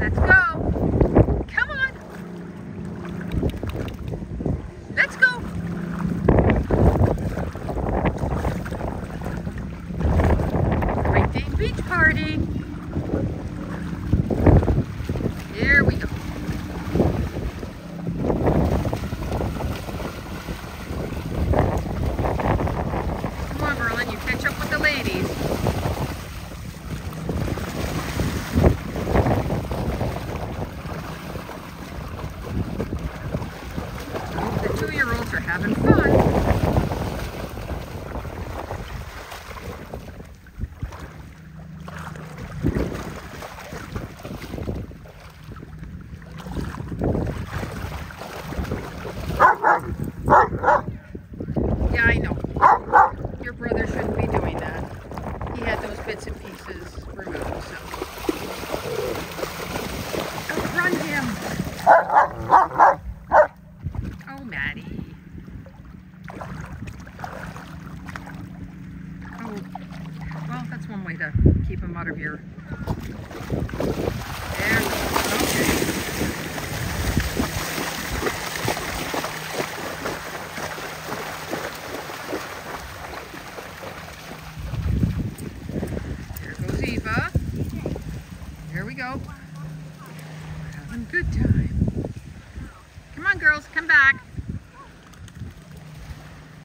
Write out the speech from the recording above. Let's go. Come on. Let's go. Great Dane Beach Party. Here we go. Come on, Merlin, you catch up with the ladies. Two-year-olds are having fun. Yeah, I know. Your brother shouldn't be doing that. He had those bits and pieces removed himself. Don't run him. Maddie. Oh, well, that's one way to keep him out of your... There we go. Okay. There goes Eva. There we go. Having a good time. Come on, girls, come back.